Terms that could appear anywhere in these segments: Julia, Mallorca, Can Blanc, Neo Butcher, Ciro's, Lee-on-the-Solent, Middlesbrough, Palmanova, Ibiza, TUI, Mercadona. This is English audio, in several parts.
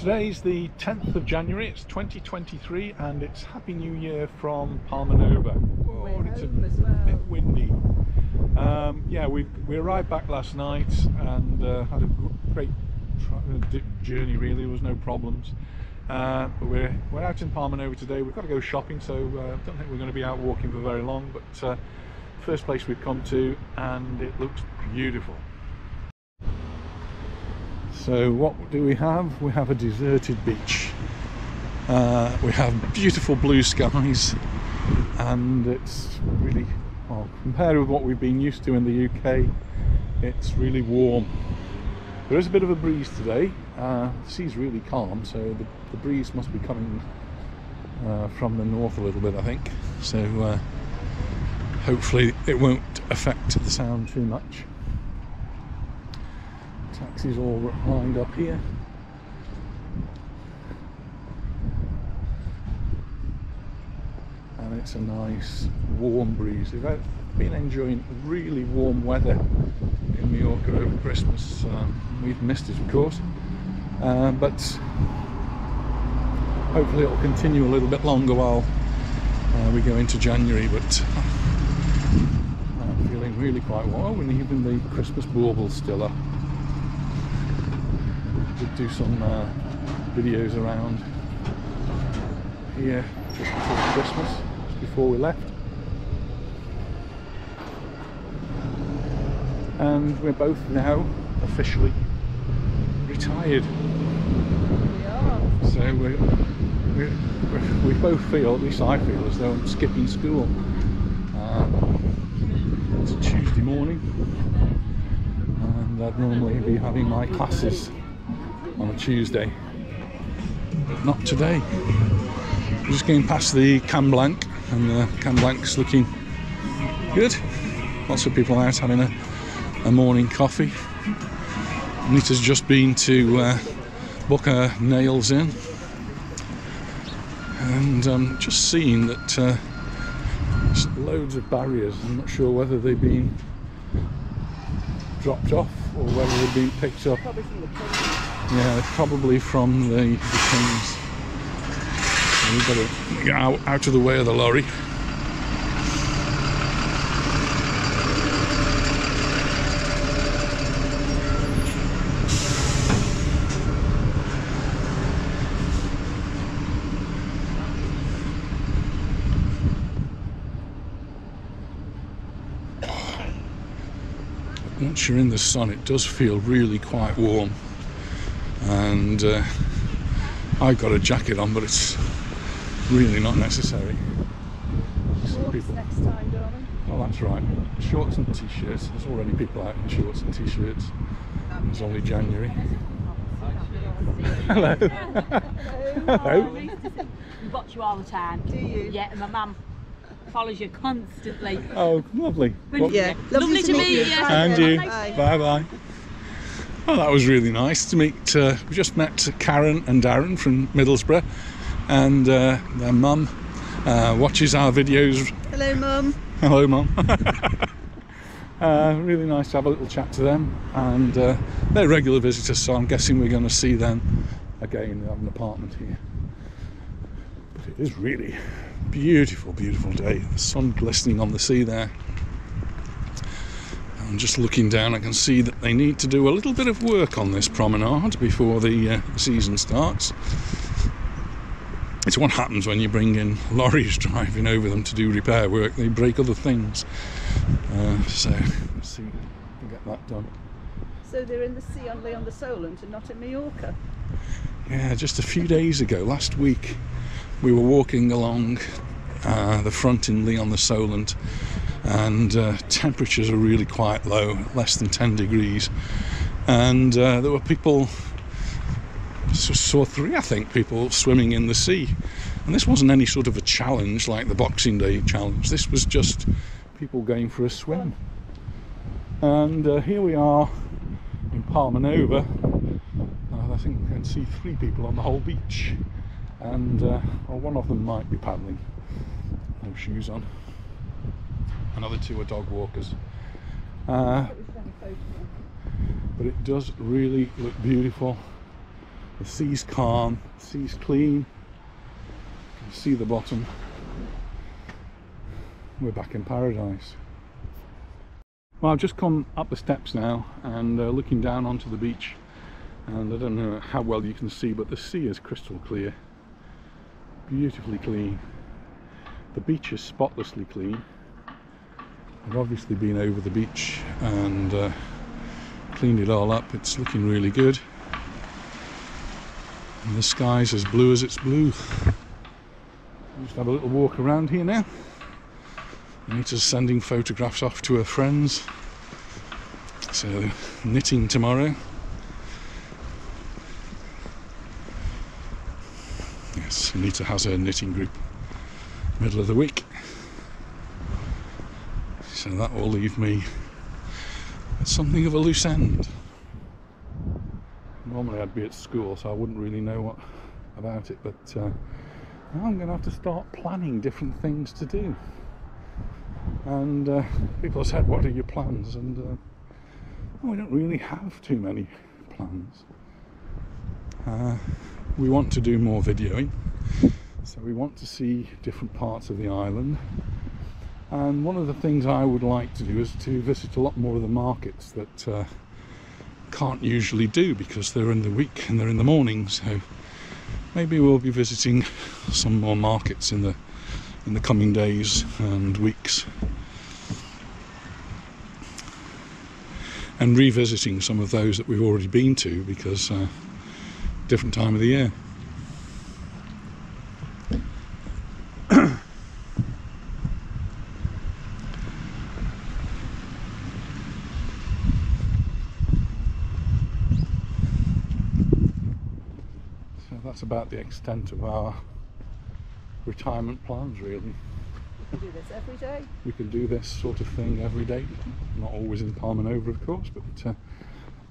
Today's the 10th of January, it's 2023, and it's Happy New Year from Palmanova. Oh, it's a bit windy. Yeah, we arrived back last night and had a great journey really, there was no problems. But we're out in Palmanova today. We've got to go shopping, so I don't think we're going to be out walking for very long, but first place we've come to, and it looks beautiful. So what do we have? We have a deserted beach, we have beautiful blue skies, and it's really, well, compared with what we've been used to in the UK, it's really warm. There is a bit of a breeze today, the sea's really calm, so the breeze must be coming from the north a little bit, I think, so hopefully it won't affect the sound too much. Taxis all lined up here. And it's a nice warm breeze. I've been enjoying really warm weather in Mallorca over Christmas. We've missed it, of course. But hopefully it'll continue a little bit longer while we go into January. But I'm feeling really quite warm, and even the Christmas bauble's still up. Do some videos around here just before Christmas, just before we left, and we're both now officially retired. We are. So we both feel, at least I feel, as though I'm skipping school. It's a Tuesday morning, and I'd normally be having my classes on a Tuesday, but not today. We're just going past the Can Blanc, and the Can Blanc's looking good. Lots of people out having a morning coffee. Nita's just been to book her nails in, and just seeing that loads of barriers. I'm not sure whether they've been dropped off or whether they've been picked up. Yeah, probably from the things. We've got to get out of the way of the lorry. Once you're in the sun, it does feel really quite warm. And I've got a jacket on, but it's really not necessary. Shorts people... next time, darling. Oh, that's right. Shorts and t-shirts. There's already people out in shorts and t-shirts. It's only January. Hello. Hello. We watch you all the time. Do you? Yeah, and my mum follows you constantly. Oh, lovely. Well, yeah, lovely to meet you. And you. Bye-bye. Well, that was really nice to meet. We just met Karen and Darren from Middlesbrough, and their mum watches our videos. Hello, Mum. Hello, Mum. Really nice to have a little chat to them, and they're regular visitors, so I'm guessing we're going to see them again. They have an apartment here. But it is really beautiful, beautiful day. The sun glistening on the sea there. I'm just looking down, I can see that they need to do a little bit of work on this promenade before the season starts. It's what happens when you bring in lorries driving over them to do repair work, they break other things. So, let's see if we can get that done. So they're in the sea on Lee-on-the-Solent and not in Mallorca? Yeah, just a few days ago, last week, we were walking along the front in Lee-on-the-Solent, and temperatures are really quite low, less than 10 degrees, and there were people, saw three I think people swimming in the sea, and this wasn't any sort of a challenge like the Boxing Day challenge, this was just people going for a swim. And here we are in Palmanova, and I think we can see three people on the whole beach, and well, one of them might be paddling, no shoes on. Another two are dog walkers, but it does really look beautiful. The sea's calm, the sea's clean. You can see the bottom. We're back in paradise. Well, I've just come up the steps now and looking down onto the beach, and I don't know how well you can see, but the sea is crystal clear, beautifully clean. The beach is spotlessly clean. I've obviously been over the beach and cleaned it all up. It's looking really good, and the sky's as blue as it's blue. I'll just have a little walk around here now. Anita's sending photographs off to her friends, so knitting tomorrow. Yes, Anita has her knitting group middle of the week, so that will leave me at something of a loose end. Normally I'd be at school, so I wouldn't really know what about it, but now I'm going to have to start planning different things to do. And people have said, what are your plans? And we don't really have too many plans. We want to do more videoing, so we want to see different parts of the island. And one of the things I would like to do is to visit a lot more of the markets that can't usually do, because they're in the week and they're in the morning. So maybe we'll be visiting some more markets in the coming days and weeks, and revisiting some of those that we've already been to, because different time of the year. So that's about the extent of our retirement plans, really. We can do this every day. We can do this sort of thing every day. Not always in Palmanova, of course, but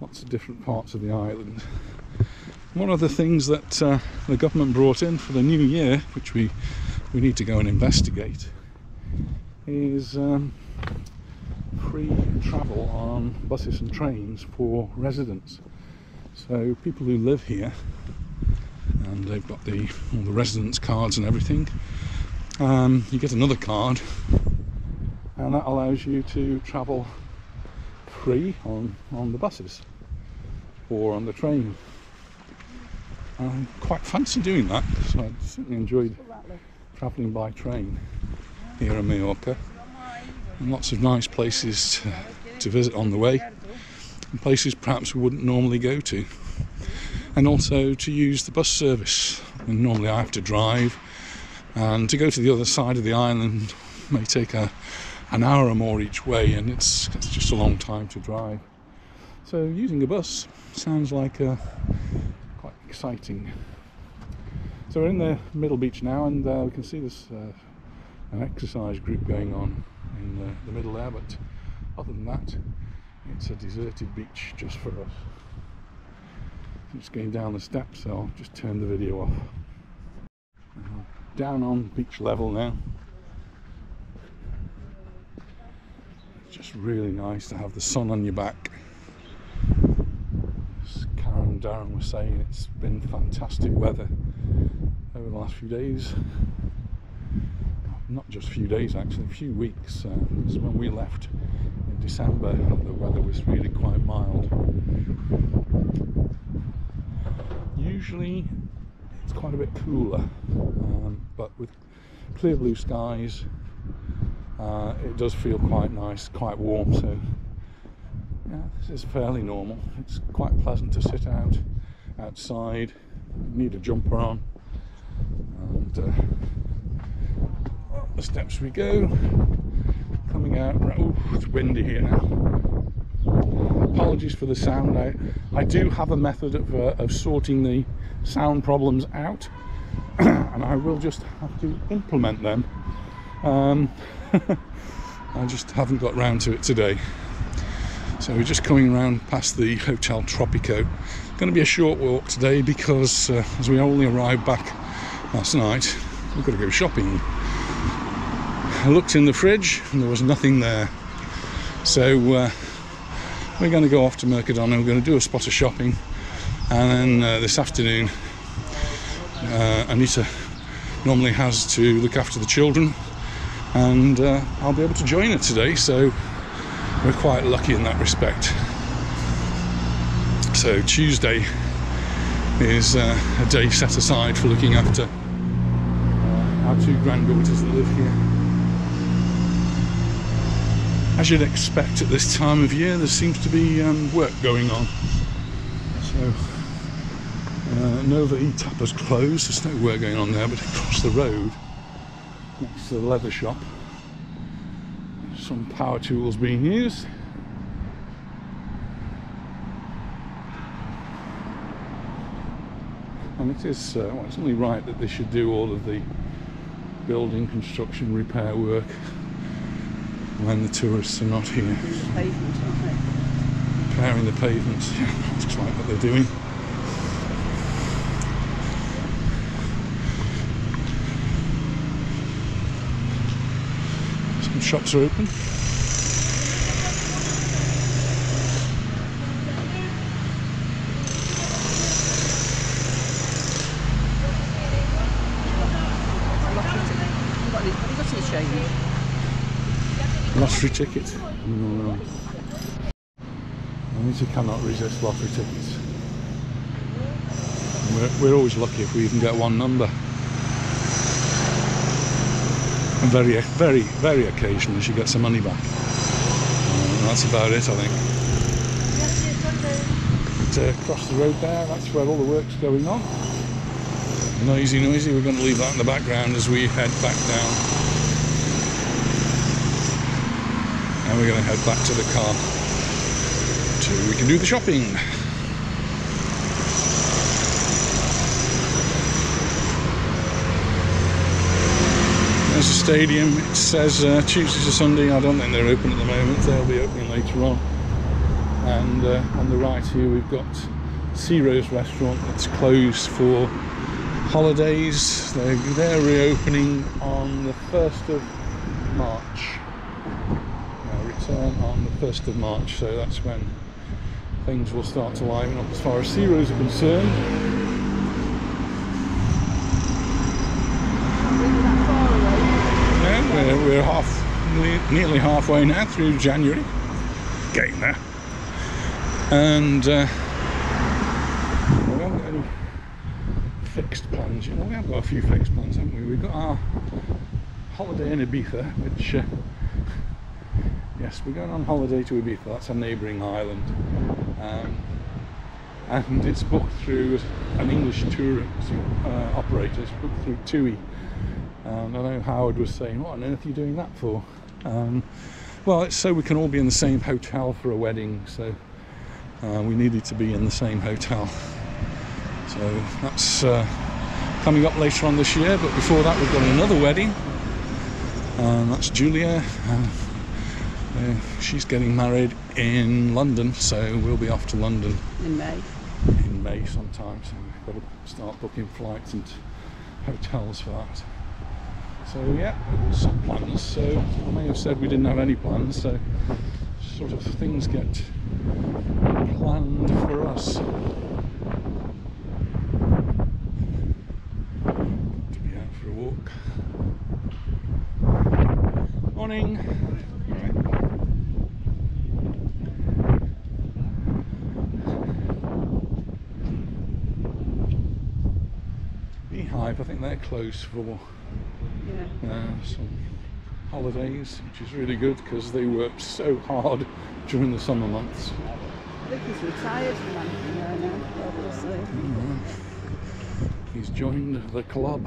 lots of different parts of the island. One of the things that the government brought in for the new year, which we need to go and investigate, is free travel on buses and trains for residents. So people who live here, and they've got all the residence cards and everything. You get another card, and that allows you to travel free on the buses or on the train. I quite fancy doing that, because I certainly enjoyed travelling by train here in Mallorca. And lots of nice places to visit on the way, and places perhaps we wouldn't normally go to. And also to use the bus service. And normally I have to drive, and to go to the other side of the island may take an hour or more each way, and it's just a long time to drive. So using a bus sounds like quite exciting. So we're in the middle beach now, and we can see there's an exercise group going on in the middle there, but other than that it's a deserted beach just for us. I'm just going down the steps, so I'll just turn the video off. Down on beach level now. It's just really nice to have the sun on your back. As Karen and Darren were saying, it's been fantastic weather over the last few days. Not just a few days, actually, a few weeks. Because when we left in December, the weather was really quite mild. Usually it's quite a bit cooler, but with clear blue skies it does feel quite nice, quite warm. So yeah, this is fairly normal. It's quite pleasant to sit outside. You need a jumper on, and up the steps we go, coming out. Oh, it's windy here now. Apologies for the sound. I do have a method of sorting the sound problems out, and I will just have to implement them. I just haven't got round to it today. So we're just coming around past the Hotel Tropico. It's going to be a short walk today, because as we only arrived back last night, we've got to go shopping. I looked in the fridge and there was nothing there, so we're going to go off to Mercadona. We're going to do a spot of shopping, And then this afternoon Anita normally has to look after the children, and I'll be able to join her today, so we're quite lucky in that respect. So Tuesday is a day set aside for looking after our two granddaughters that live here. As you'd expect at this time of year, there seems to be work going on. So Nova E-Tappa's closed, there's no work going on there, but across the road next to the leather shop, some power tools being used. And it is, well, it's only right that they should do all of the building, construction, repair work when the tourists are not here. Repairing the pavements, yeah, that's quite what they're doing. Some shops are open. Lottery ticket. No. Anita cannot resist lottery tickets. We're always lucky if we even get one number. And very, very, very occasionally she gets her money back. And that's about it, I think. But across the road there, that's where all the work's going on. Noisy, noisy. We're going to leave that in the background as we head back down. And we're going to head back to the car so we can do the shopping. There's a stadium. It says Tuesday to Sunday. I don't think they're open at the moment. They'll be opening later on. And on the right here we've got Ciro's restaurant that's closed for holidays. They're reopening on the 1st of March. On the 1st of March, so that's when things will start to liven up as far as Ciro's are concerned. Yeah, we're nearly halfway now through January, getting there, and we haven't got any fixed plans. You know, we have got a few fixed plans, haven't we? We've got our holiday in Ibiza, which. Yes, we're going on holiday to Ibiza, that's a neighbouring island, and it's booked through an English touring operator. It's booked through TUI, and I know Howard was saying, what on earth are you doing that for? Well, it's so we can all be in the same hotel for a wedding, so we needed to be in the same hotel. So that's coming up later on this year, but before that we've got another wedding, and that's Julia. She's getting married in London, so we'll be off to London in May. In May sometime, so we've got to start booking flights and hotels for that. So yeah, some plans. So I may have said we didn't have any plans, so sort of things get planned for us. To be out for a walk. Morning. I think they're closed for some holidays, which is really good because they worked so hard during the summer months. I think he's retired from anything right now, obviously. Right. He's joined the club.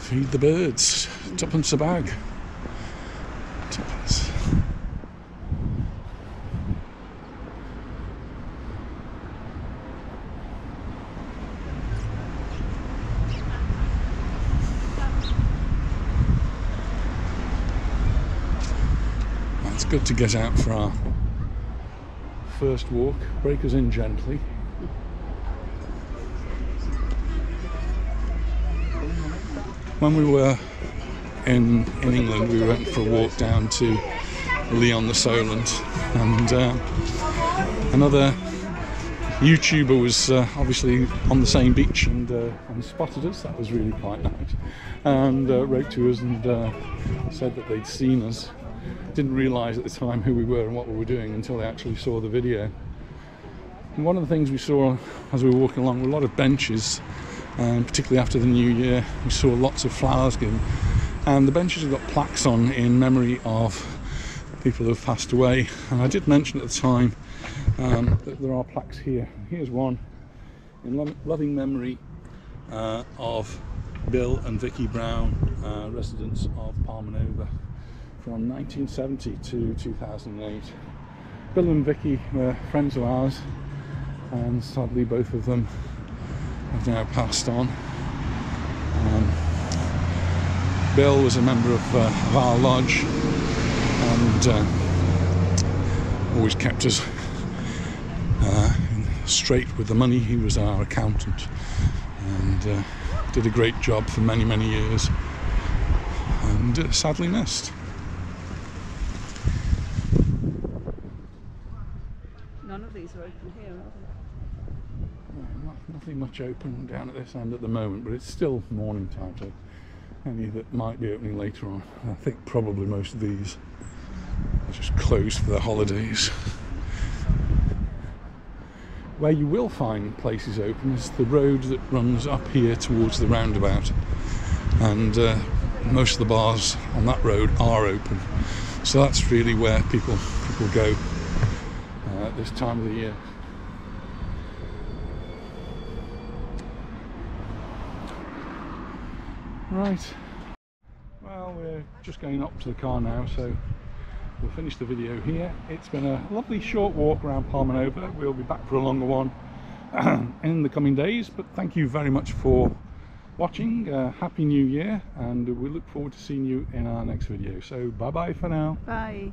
Feed the birds. Tuppence a bag. Tuppence. It's good to get out for our first walk. Break us in gently. When we were in England, we went for a walk down to Lee-on-the-Solent, and another YouTuber was obviously on the same beach and spotted us. That was really quite nice, and wrote to us and said that they'd seen us. Didn't realise at the time who we were and what we were doing until they actually saw the video. And one of the things we saw as we were walking along were a lot of benches, and particularly after the new year we saw lots of flowers given, and the benches have got plaques on in memory of people who have passed away. And I did mention at the time that there are plaques here. Here's one in loving memory of Bill and Vicky Brown, residents of Palmanova, from 1970 to 2008. Bill and Vicky were friends of ours, and sadly both of them have now passed on. Bill was a member of our lodge, and always kept us straight with the money. He was our accountant, and did a great job for many, many years, and sadly missed. None of these are open here, are they? No, nothing much open down at this end at the moment, but it's still morning time, so any that might be opening later on. I think probably most of these are just closed for their holidays. Where you will find places open is the road that runs up here towards the roundabout, and most of the bars on that road are open, so that's really where people go at this time of the year. Right, well, we're just going up to the car now, so we'll finish the video here. It's been a lovely short walk around Palmanova. We'll be back for a longer one in the coming days, but thank you very much for watching. Happy New Year, and we look forward to seeing you in our next video. So bye bye for now. Bye.